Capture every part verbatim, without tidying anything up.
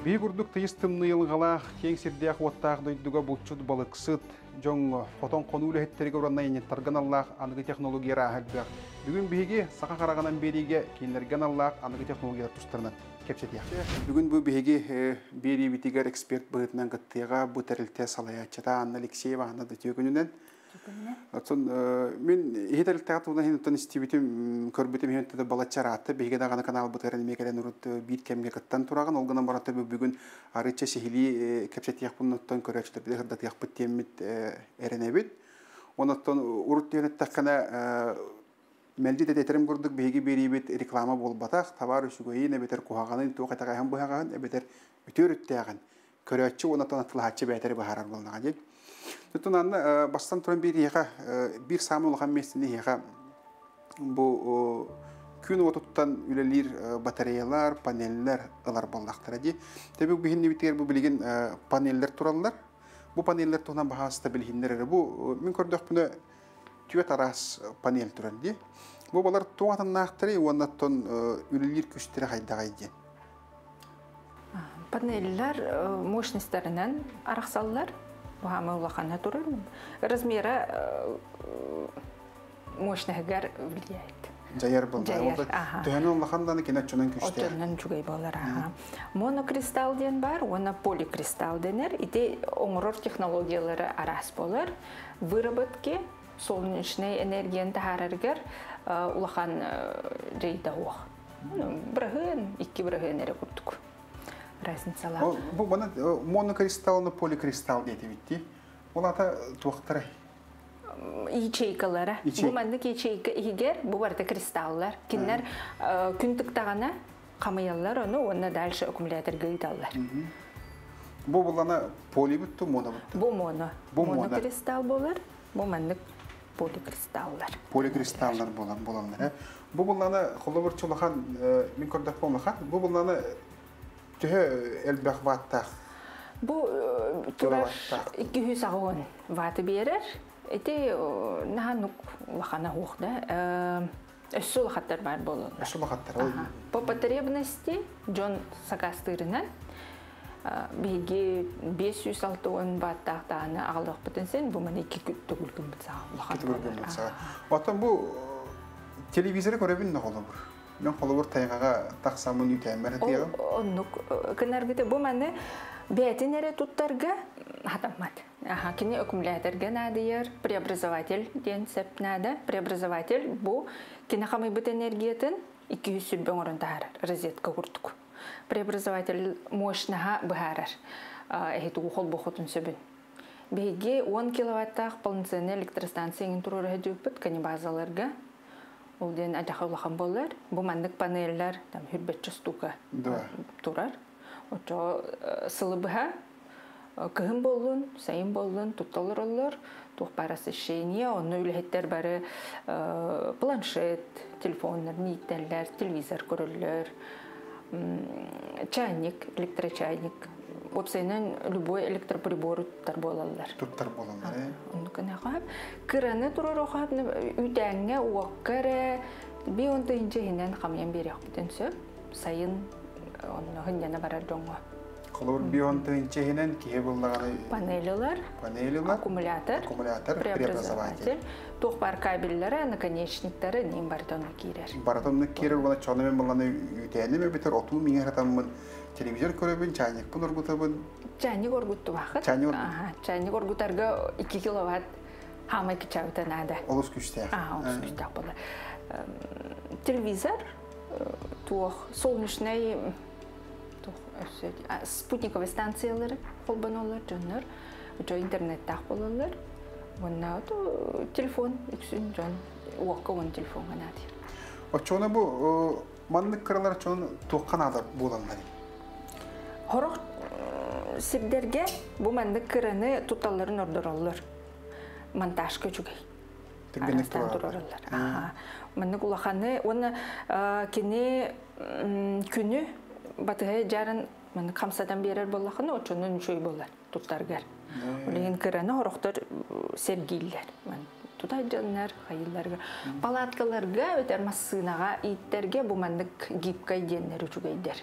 Бигурдук тыйстымны йылгалах кеңсирдеах уоттаах дойдуга булчут балыксыт жоңго хотон конууле хеттерге ураннайын тарганаллах аныгы технологияра ахалбах. Бүгүн биһиги сака караганан бериге киилерген аллах аныгы технологияра тустарынан кепчетиях. Бүгүн бу биһиги бери битигер эксперт быытынан кыттыйга бу терилте салаячата Анна Алексеева анна да түйгүнүнөн. Атын мен хетерлтеат уна хенттен истибитим көрбүтим хентте балачараты беге дагана канал бутаран мекелен урут бит кемге кыттан тураган олгана бараты бүгүн арыча сихили кепчетияк буннаттан көрөчтү билер датыяк биттемит эренебит онаттан урут тенет такана мелдите тетерим көрдүк беге берибит реклама болбатак товар үшүгөй небетер кугаганын токатага хам бугаган эбетер үтөрүттөгөн көрөччү онаттан атылачы бетер бахарар болгонага деп Тутунанна бастан туран бир яка бир самылган местини яка бу күн отуттан үлелер батареялар, панеллер алар балдактыра ди. Тебек бигинне биттер бу билген панеллер тураллар. Бу панеллер тунан баасы да билгендер бу мен көрдөк буны түөт арас панель туран ди. Бу балар туатан нактыры оннаттан үлелер күчтүрө кайдагай ди. Панеллер мощностарынан араксаллар وهم الله خانه تورن رزميرة مش نهجر بديت جاير بالله تهانو الله خان دانك ينتشون كشتى أتمنى نشوفه بالراحة مونو كريستال دين بار ونا بولي كريستال دينر إدي أمور تكنولوجيا لرا أرخص بالر выработки солнечной энергии تهارجر الله خان جيدا هو برهن إكى برهن نركضك разницалар. Бу мана монокристаллы поликристалл дейт битти. Улата токтора ячейкалары. Бу мандык ячейка эгер бу барда кристаллар, кинер күнтүктагана камаяллар, аны онна дальше аккумуляторга италлар. Бу булана поли битту, моно битту. Бу моно. Бу монокристалл болар, бу мандык поликристаллар. Поликристаллар болан боландар. Бу булана холоборчулахан мен көрдөк болмахан. Бу булана Bu turar iki yüz ağın vatı berer. Ete nahanuk lakana hoğda. Össü lakatlar var bolun. Össü lakatlar. По потребности John Sakastırı'nın beş yüz altı on vattağını ağlıq bütünsen bu mene iki tügülgün bütsağı. Tügülgün bütsağı. Otan bu televizyonu görebilin ne olur? من خلوار تیغه تقسیم نیوتنبره تیغه. آنک کنارگیت بومانه بیاتی نره توترگه هدف مات. آها کنی اکمولاترگه ندیار преобразователь دین سپ نده преобразователь بو کنی خمی بته انرژیتن یکی سیب بگرند تهرر رزیت کورتک. преобразователь مش نه بهرر. اهتو خود با خودن سبین. بیگی یک کیلووات تاق پلنسنه الکترستانسی اینطور ره دیوپت کنی بازالرگه. Олден ажахаула хамболлар, бу мандык панеллер, там хирбетче стука турар. Очо сылыбыха, кыгын болун, сайын болун, тутталыр оллар, тух парасы шейне, онны үлхеттер бары планшет, телефонлар, ниеттерлер, телевизор көрөллөр, чайник, электрочайник. Опсайнан любой электроприбор туттар болаллар. Туттар болаллар, э? Ондукана кап, кыраны турар кап, үтәңгә уаккара, би онда инде һиннән камян берәк бүтәнсә, сайын онны һиннән барар дөңгә. Колор би онда инде һиннән кебелләре панеллар, панеллар, аккумулятор, аккумулятор, преобразователь, тохпар кабельләре, наконечниктәре ним бартонны кирер. Бартонны кирер, вона чаны мен буланы үтәнеме битер оту миңә ратаммын. Телевизор көрөбүн, чайник оргутабын. Чайник оргутту бакыт. Чайник. Ага, чайник оргутарга iki киловатт хамы кичабыта нада. Олус күчтө. Ага, олус күчтө болот. Телевизор туох солнечный туох спутниковый станциялары колбонолор, жоннор, жо интернет так бололор. Мына то телефон үксүн жон, уаккон телефон гана. Очоно бу мандык кыралар чон токкан адар болонлар. Хорох сибдерге бу мандык кыраны туталларын ордороллор. Монтаж көчүгөй. Тигенектер ордороллор. Аа. Мандык улаханы оны кини күнү батыгы жарын мандык камсадан берер боллаханы очонун чөй боллар туттаргар. Улеген кыраны хорохтор сергиллер. Тудай жаннар хайылларга, палаткаларга, өтер массынага, иттерге бу мандык гибкай деннер үчүгөйдер.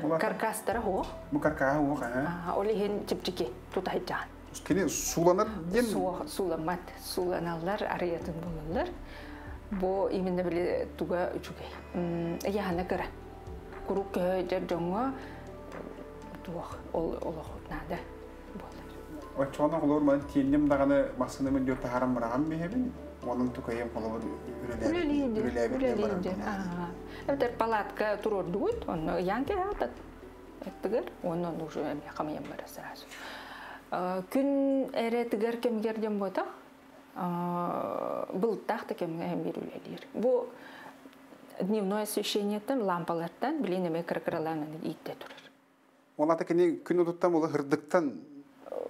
كركاس ترى هو مكركاه هو كه أولي هن تبتكي توتهجان مشكلة سولانر جن سو سولامات سولانالر أرياتن بولانر بو يميننا بلي توجا يجوكي أيه هنا كره كروك جدّعوا توه أول أوله نادا بولانر وشوانا خلور ما تيجيم دعانا مسنا من جو تهرم رام بيهبني وانم تكايم خلور بريليد بريليد آه أبدر بالات كترور دوت وانو يانكي هاتت تقدر وانو نوجو بيقامي يمر السراسو كن أريد تقدر كم يرجم بوتا بالتحت كم يميرو لدير بو дневное освещение там лампалардан билинеме кыркыраланын итте турар. Олата кини күн утуттан боло хырдыктан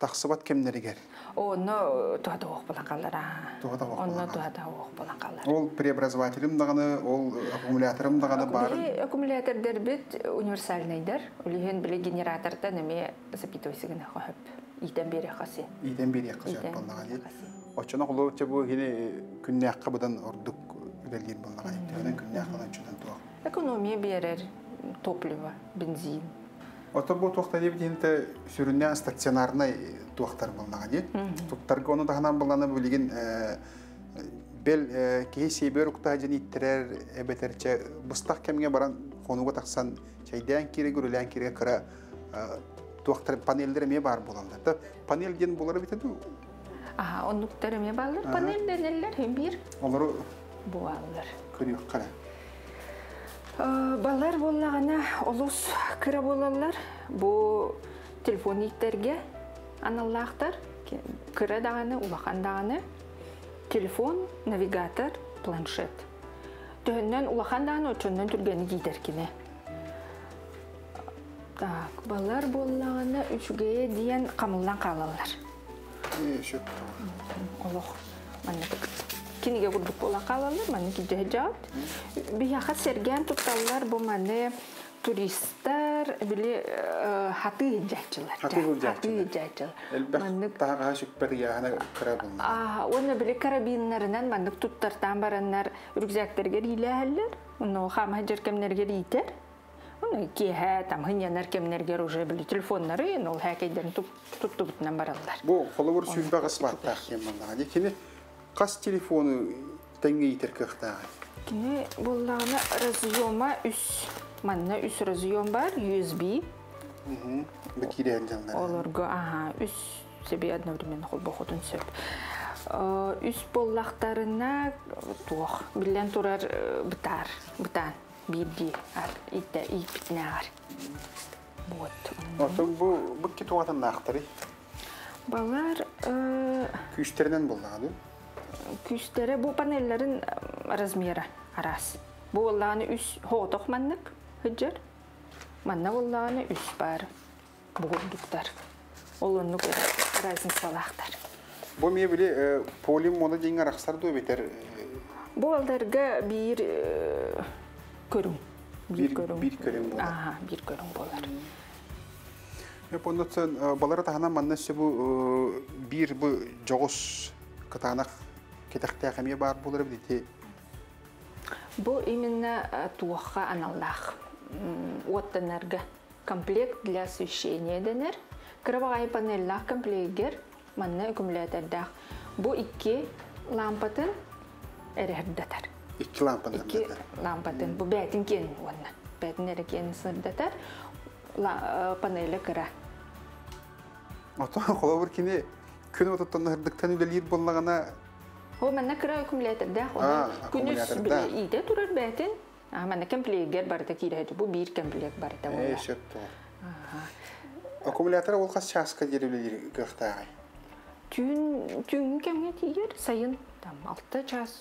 تخصبات كم نرجع؟ أو إنه تهدا وق بالقلرة. تهدا وق. إنه تهدا وق بالقلرة. أول بريبرازواتيرم دعنا أول أكملاتيرم دعنا بارد. أكملاتير دربت universal نيدر واللي هن بلي جنراتر تنمية سبيتو يسكن خهب يدم بيري خاصي. يدم بيري خاصي بالنعالي. وشنا خلوا تبو هنا كنا قبضن أردوك بالين بالنعالي. هنا كنا قبضن شو تنتوه. إقتصادية بيرر توبلوا بنزين. وتبغى توختار يبدي أنت سرنيا استثنارنا توختار بالنعدي توختار كونه دهنا بالنا بوليجن بل كيسي بيروك تاجني ترر بترجع بستخ كمية برا خنوبة تحسن شيدان كيري قرلان كيري كرا توختار بانيل درم يبار بالنا تب بانيل جن بولر بيتدو آه أنو درم يبار بانيل درنلر همير والله بوالر كريو كلا بالر والله أولوس كرا بالر بو تلفوني ترجع أنا الله أختار كرا دعنا وبخان دعنا تلفون نافيجاتر بلانشيت تهنن وبخان دعنا وتهنن ترجعني جدار كنا تاك بالر والله أشجع ديان قملان قالالر إيشو الله منك كني جابوا البقولة قالوا لنا ماني كجهجات بياخد سرجان تطلع بمانة توريستار بلي حطيه جهجل حطيه جهجل مانك تاعها شو بريا أنا كرابين آه وأنا بلي كرابين نرنان مانك تطر تامبر النار رجزك ترجلي له هلر إنه خام هجر كم نرجلي تر إنه كيها تامهني نار كم نرجل وجاب لي تلفون نري إنه هكذا جنتو تطبط نمبر الله بو خلوا رسول بقى صباح تأخير من هذه كني قص تليفونه تنجي تركختها. كنا والله أنا رزيومة أس منا أس رزيوم بار يو إس بي. أمم بكيرة عندنا. والله رجع آه أس سبي أدنى من خل بخوتن سب. أس بالله اخترنا توه بلين ترى بتار بتان بيدي أر إيدا إيد نار. بوت. أصلاً بو بكتوا عن نختري. بالله. كيشترينا بالله. Küçükleri bu panellerin razmeri arası. Bu olanı üst hoğutuk manlık hıcır. Manna olanı üst var. Buğurduklar. Olanlık razın salaklar. Bu mey bile polim ona deyin araksar da öbeter? Bu aldarga bir körün. Bir körün. Bir körün bolar. Aha, bir körün bolar. Ondan balara tahana mannası bu bir bu joğuz kıtanak كتختي خمية بار بولر بديتي. بو إيمنا توخا أنا الله. واتنرجع كمبليك للسوشيال دنر. كرباعي بانيلا كمبليكر مننا كملاتر داخ. بو إكى لامبتن إرهدتر. إكى لامبتن. إكى لامبتن. بو بيتين كين ونا. بيتين ركين سردتر. لا بانيلا كره. أتوقع خلاص كني كنا وتتنهر دكتور دليل بولنا. هو من نكرهكم لا تدخل كنوس بالإيدة ترد باتن أما نكمل بليجر برتا كده هتبو بير كمل بليجر برتا ولا إيش بتو أكمل يا ترى والقص شخص كتير بليجر كختاعي تون تون كم كتير سين تام ألتا شخص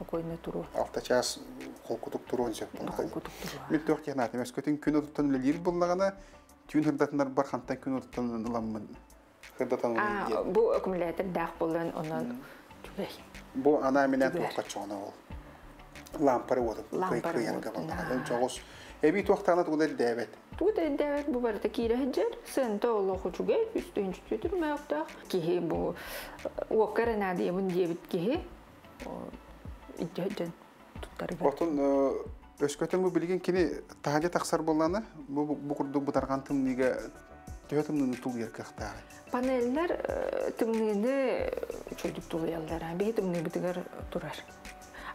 بقولنا ترو ألتا شخص خل كتب ترون شفتنا خل كتب ترون من توقيت ناتي بس كتير كنوا تطن بليجر بلغنا تون هردت نربر خنتن كنوا تطن لمن هردت آه بو أكمل يا ترى داخل بلن أنا بو أنا من أنت وقت شونه لامپر وده لامپر وده جالس أبي توقت أنا تقول الدعوة تقول الدعوة ببرد كي رهجر سنتا الله خشجع بستين شتيتر ما يقطع كيه بو وكرنا عادي من دي بتكيه الجهجن تطرق وطن أشكوتن مو بليكين كني تهاجة تخسر بلنا مو بكرد بترقان تمنيجا تهتم من تغيير كختار بانيلر تمنيجا شو تبتغي الله ربي تمنيجا بتغير ترار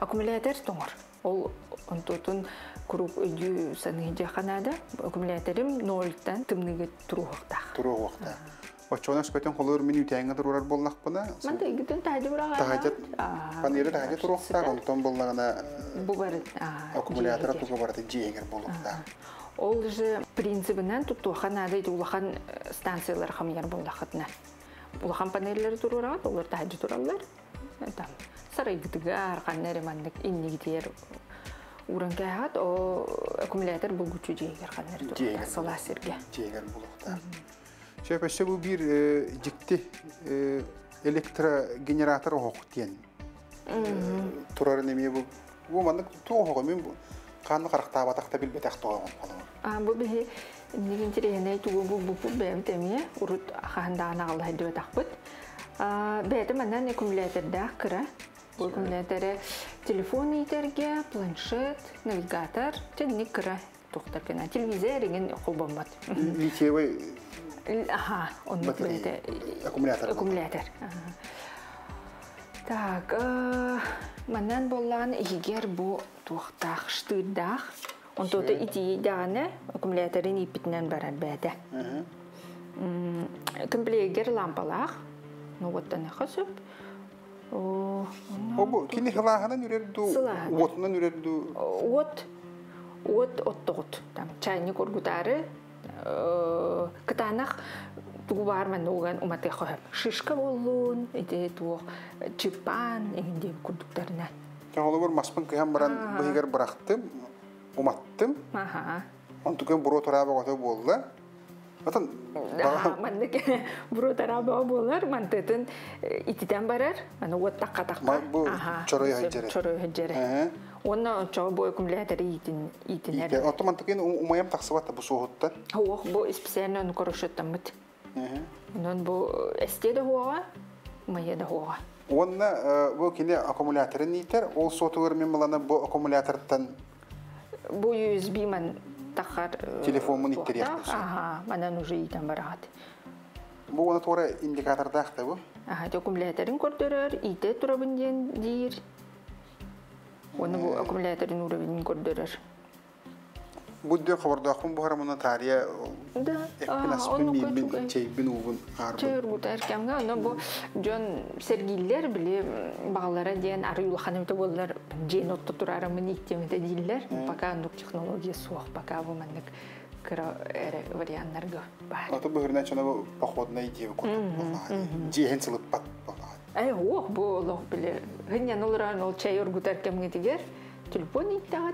أكملاتر تمر أو أنتون كروب أدي سنهجة خنادا أكملاترهم نولتان تمنيجا تروح وقتها تروح وقتها وشوناش كتير خلور مني تاعنا تروح بالله بنا ما تيجي تهاجم راها تهاجم بانيلر تهاجم تروح وقتها كنتم بالله أنا ببرد أكملاتر تروح ببرد جيجر بالله أول شيء برينسيبنا تطوع خنادا يطوع خن ستانسيلر خمير بالله خدنا والله خم بانيلر تروح راح والله تهاجم تروح لر تام سريج تجار قناري منك إني كتير ورنكهات أو أكملاتر بوجود جيجر قناري تروح صلاة سرجة جيجر بالله شايف الشباب بير جكته إلكترا جنراتر وهقتين ترى نميه بو هو منك توه من كان قرقتها بتختبل بتختواه آه ببه إني كنتري هنا توه بو بو بيم تميه ورد خاندانا على هدوء تخبط آه بعد ما نني كملاتر داكرة وكملاتر تلفوني ترجع بلانشيت نافيجاتر تنكرة تختار كنا تلفزيون جن قبمت ها أونبريد أكملاتر أكملاتر تاك منن بولان يجير بو توختاخ شتداخ أنتو تيجي دانه أكملاترني بتنان برد بعده تمبليجر لامبلاخ نوقت أنا خصب هو كني خلاها نريدو وطنا نريدو وط وط أطوط تام تاني كورجوتاره كتانخ تقوار من نوعان أمتي خهم شيشك واللون إذا تو جبان إندي كودكترنا. كان هذا بور مسبن كهم بران بهجر براختم أمتم. ماها. أنتو كم برو ترى بعوضه بوللا. مثلاً. منك برو ترى بعوض بولر منتين إتدم برر أنا واتق تق. ما بو. شروي هجرة. شروي هجرة. وانا شاب بويكم لها تريتين يتين هذا. طبعاً تكين وما يم تخصوات بسوهتة. هو بو إسبسنا نكرش التمت. نون بو استيده هو ما يده هو. وانا بو كنا أكملاتر نيتر والصوت ورمي ملنا بو أكملاتر تن. بو يو إس بي من تخر. تليفون من يتريح. آها منا نجي تمرات. بو أنا تورا إنديكاتر داخته بو. آها تكم لها ترين كوردرر إيتة ترابندين دير. ونبو أكملاتر نور بين كودرر. بدي خبر داخل بحر من تاريخ. ده. إحنا سبني من شيء بنوبن عرب. شيء ربطة كم كان نبو جون سرجيلر بلي بعلرة دين أريول خانم تقولر جينو تطرر من يكتم تديلر. بكا عندك تكنولوجيا سوخ بكا هو منك كرا وريان نرجع بحر. أتو بحرنا شو نبو بخود نيجي وكده. جي هنسلط بات بالله. أيه هو بقوله بلي هني نولرا نول شيء أرجوتر كم نتيجر تلفوني تات.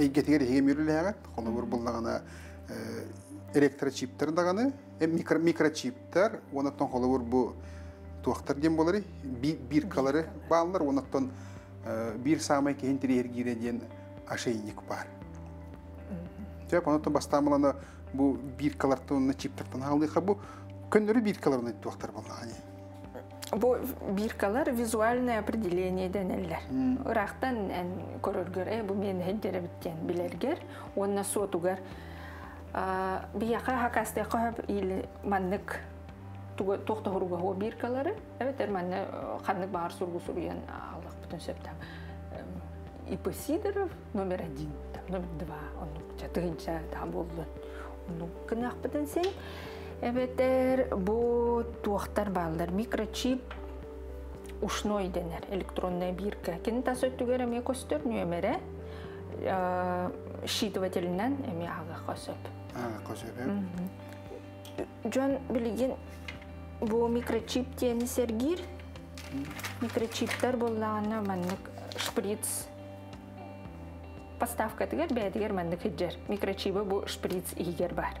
أي كتير هي ميرو لهات خلنا بربل لغنا إلكترا شيبتر لغنا ميكرا ميكرا شيبتر ونطن خلنا بربو توختر جنب بولري بي بير كلره بالر ونطن بير سامي كهنتري هرجيرة جن عشرين يكبار جاب ونطن بس تاملنا بو بير كلرتون نشيبتر تنهالي خبو كنرو بير كلرنا توختر بالله بو بيركالر فيزوالنا определение دنيلر. راختن أن كورجر إيه بمين هجرة بتجن بلرجر والنسوتجر بيقها كاستيقها إلى منك تختهرو هو بيركالر. أبتر من خنك بحر سورجسوريان الله بتنسبتها. يبصيدرف نمرة دين نمرة دوا أنو جاتين جات عبودن أنو كناخ بتنسين. أبتر بو توختر بالدر ميكروشيب ушной денер электронная бирка кинта сөттүгөр эми көстөрнү эмере шитвателинен эми ага косөп. А косөп. Жон билген бу микрочип тени сергир. Микрочиптер боллагана мандык шприц поставка тигер бедигер мандык хиджер. Микрочибе бу шприц ийгер бар.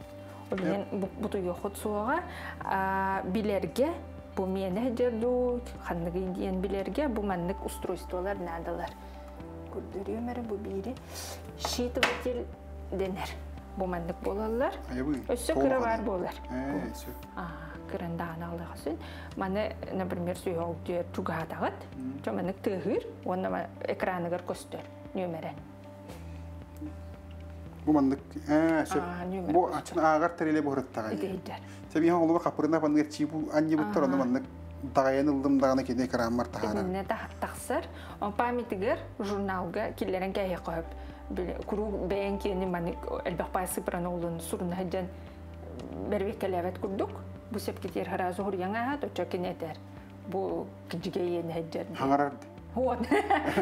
олмен бұтуге құтсуға билерге бұл мені жерду қандығы индиен билерге бұл мәндік устройстволар надалар көрдірі өмірі бұл бейді шитыватель денер. Бу мандык болалар. Өссө кыра бар болар. Аа, кырындан алгасын. Маны, например, сөйөктөр тугадагат. Жоманык тыгыр, онда экраныгар көстөр. Нөмере. Бу мандык, э, сөп. Бу ачын агар тереле борыттаган. Идейдер. Себеби аны улуга капырына пангер чибу анне буттор онда мандык тагаянылдым дагана кеде экран мартагара. Эмне тахсар, он памятигер журналга киллерен кайы коюп. كرو بين كأني من البحباء سبرنا ولن صرنا هجن بروي كلابات كردوك بسبب كتير هرازو هريانها توجكين يتر بو كجيجين هجن هرارد هو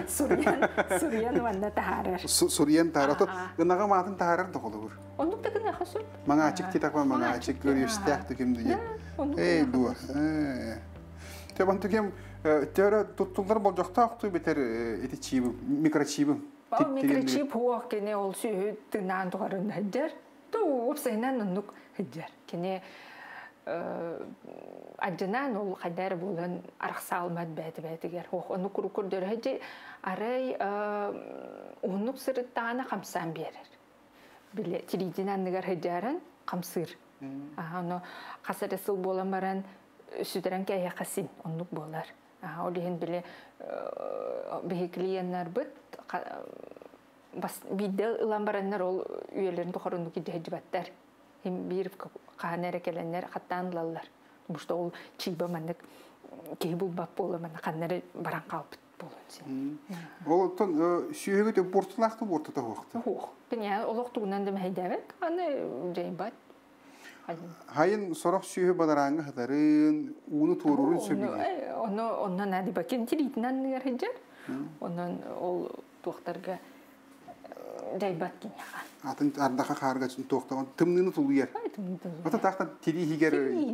سوريان سوريان وانا تهرر سوريان تهرر لأنها ما عندنا تهرر تقولور عندك تكنا خسر ما عاجيك تتكلم ما عاجيك كوري يستحق تكلم دنيا إيه دوا تبان تكلم ترى تطلع بالجحتا أختي بتر إتشيب ميكروشيب ميكروشيب هو كني أول شيء تنان تقارن هجر تو وبسهنا ننوك هجر كني أجنان والخدار بولن أرخصال مات بيت بيتجر هو نوك روك در هجي أري ونوك سرت تانا خمسان بيرر بلي تريدين نجار هجارن خمسير آه إنه خسر السل بولن برن سدران كأي خسين نوك بولر آه وليهن بلي بهكليان نربط بس بيدل لامبرنا رول يلين تخرجون كده جبتر هم بيرف كهانة ركلنر خطان لالر مشتاول شيبة منك كيبول بابول منك خانة برانقاب بولنسين. والله تون شو هي بتو بورت لاخت بورت تهوخت. هوخ. بنيا الله تون عندهم هيداك أنا جايبات. هاين صراحة شو هي بدرانج هذارين ونو تورورين سبيل. أنا أنا نادي بكين تريتنا نرجع. أنا أول توخترجا جايبات كنيا. أنت أردك خارجة توختر تمنين تولير. متى تاخد تري هيجر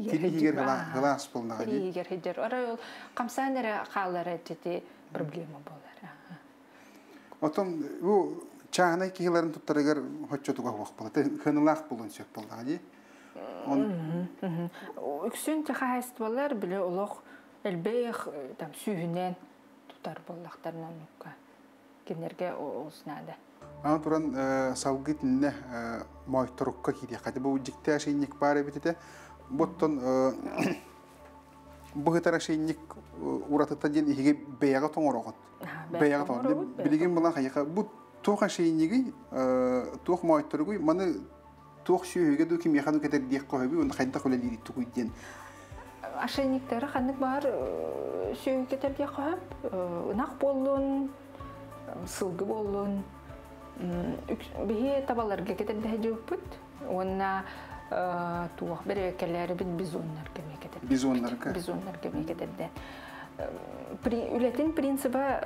تري هيجر هلا هلا سبلنا. تري هيجر هيجر. أرى كم سنة را خالرة تتي проблема بالر. أتوم هو شأنه كي هلا أنت ترجع هتشتو كهوخ بلا تكن لاخ بولنسيك بلا هذي. أكسون تخايس بالر بلي الله البيخ تام سهنان تطر بالله اخترنا نوكا كنرجع وسناده. أنا طبعاً سوقت إنه ما يتركك كذي خد بوجكتها شيء نكبار بتته بطن بهتر شيء نك ورثت جن هي بيعتهم وراقت بيعتهم بليجين بالله خيخ بط توخ شيء نيجي توخ ما يتركوي من توخ شيء هيجا دوكي ميخانو كتر ديقه بيه ونخدت خلال يدي تقول جن عشان نكتر خنك بار شيء كتر ديقه نخبولن سلقبولن بهي تبلرجة كتير بهجوب بيت ونا توه بري كلار بيت بيزونر كمية كتير بيزونر كا بيزونر كمية كتير ده بري ولكن برينسبا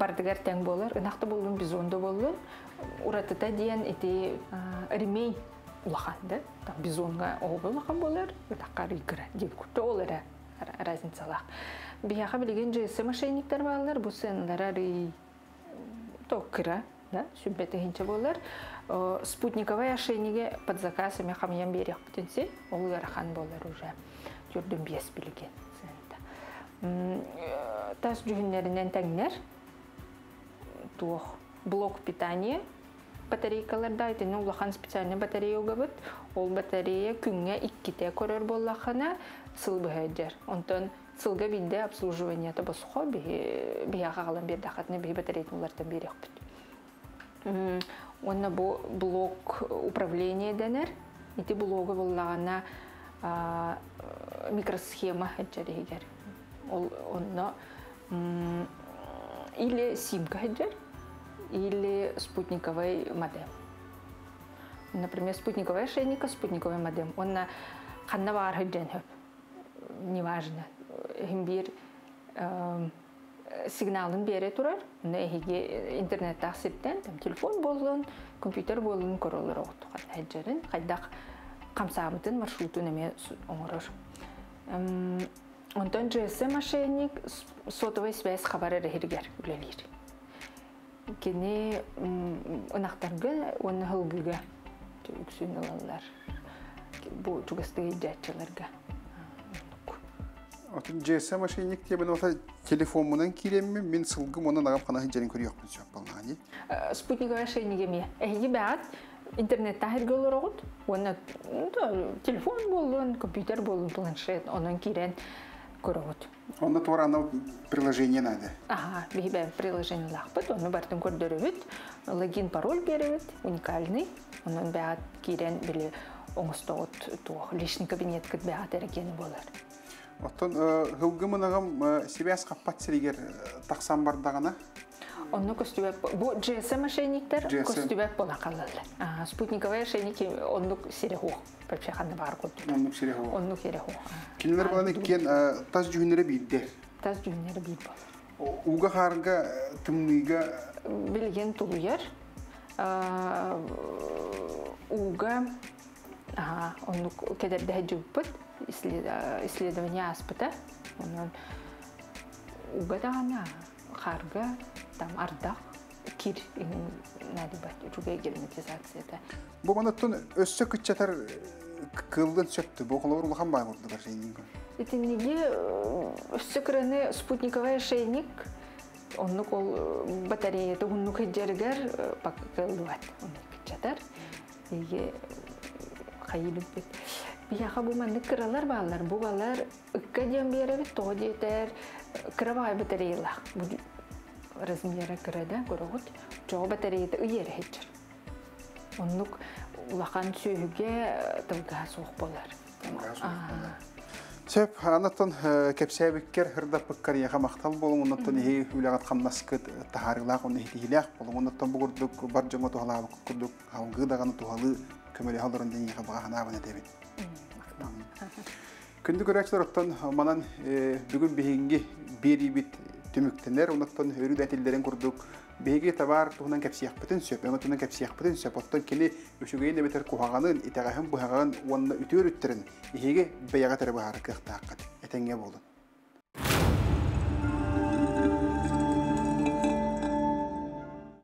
باردجار تانغ بولر نحط بولون بيزون ده بولون ورتتا ديان إتي رمي لخان ده تام بيزونغا أو بلخان بولر وتقاري كره دي كتولره رازن صلاح بيها قبل يجنجي سماشيني كتير بالر بوسن لراري توكره да, шүббетегенче болар. Спутниковая ошейниге под заказ эми хамыян берек бүтүнсе, ол ярахан болар уже. Жүрдүн бес билген сенде. Тас жүгүннөрүнөн теңнер. Туох блок питания батарейкаларда айтын улахан специальный батарея габыт. Ол батарея күнгө икки те көрөр боллахана сылбы хәдер. Онтон сылга бидде обслуживание это босхо би биагалам бир дахатны би батарейтнулардан берекпит. Онна бу блок управления денер, ити блогы боллагана микросхема эджерегер. Ол онна или симка эджер, или спутниковый модем. Например, спутниковый ошейник, спутниковый модем. Он на ханнавар хэджэнхэп, неважно. Химбир сигналын бере турар, интернеттах сирттен, телефон болын, компьютер болын королыр оқты. Хэджэрін, хайдақ қамсағымтын маршрутын әме оңырыр. Онтан джи эс эм ошейник сотовый связь хабары рэгергер үлелер. Кені ұнақтарға, оны ғылғыға үксін ұлалар, бұл жүгістігі жәтчілерге. Отын джи эс эм ашайнек тебін ота телефонымынан келемі, мен сылғым онын ағап қанағы жәлін көрі еқпін сөйіп балғаны. Спутник ашайнеге ме? Әйі бәғат интернетті әргі олар оғыт, оны телефон болуын, компьютер болуын, планшет, оның керен көрігіт. Оны тұр анау приложение нәді? Аға, бейбе приложение лақпыт, оны бәрдің көрдірігіт, логин пароль берігіт, уникальный, оның бәғат керен білі оңыстығыт тұғы, лишний кабинет күт бәғат әрекені болар. Оттан ғылғымын ағам себес қаппат сірегер тақсан бардағына? Оны көстібәп, бұл джи эс эм ашайниктер көстібәп бола қалылыр. Спутниковай ашайник онлық серегу, бәпше қанды бар көтті. Онлық серегу. Онлық серегу. Келінер баланы кен таз жүгінері бейддер? Таз жүгінері бейд болыр. Уға қарға, тымныйға? Білген тұлғыр. Уға онлық кәдерді жүгіппіт, исследования аспыта. Уға дағана қарға. Там арда кир надо быть другая герметизация да. Боманатон все кучатар килден сетты, бокалавр лохамбай вот даже шейника. Это не все краны спутниковый шейник, он нукол батарея, то он нукет джергер пак килдуат, он кучатар и хайилупит. Я хабу мандык кралар балар, бокалар кадям биереви тоди тер кровай батарея лах. Размера кіреді, көрігіт, жоғы батарейді үйер хетчір. Онлық ұлақан сөйіге тұлға соқ болар. Тұлға соқ болар. Сөп, анаттан кәпсәбіккер ғырдапыққар еға мақтал болың, онаттан ей үләғат қамнаскыт тағарылақ, оны хейліғақ болың, онаттан бұғырдық, бар жаңа тұғалағы күрдік, алғыдағаны тұғалы көмелі қалдырынден еға бағана бәне дебет. Күнді көрәксілер оттан манан бүгін бейінге берейбет түміктенер, онықтан өрігі әтелдерін күрдік, бейге табар тұғынан кәпсияқ бітін сөп, оңытынан кәпсияқ бітін сөп, оттан кені өшігейін әбетер құхағанын, итағағын бұғағын, онына үті өріттерін, ехеге бәяға тәрі бағары қықтаққат, әтенге болдын.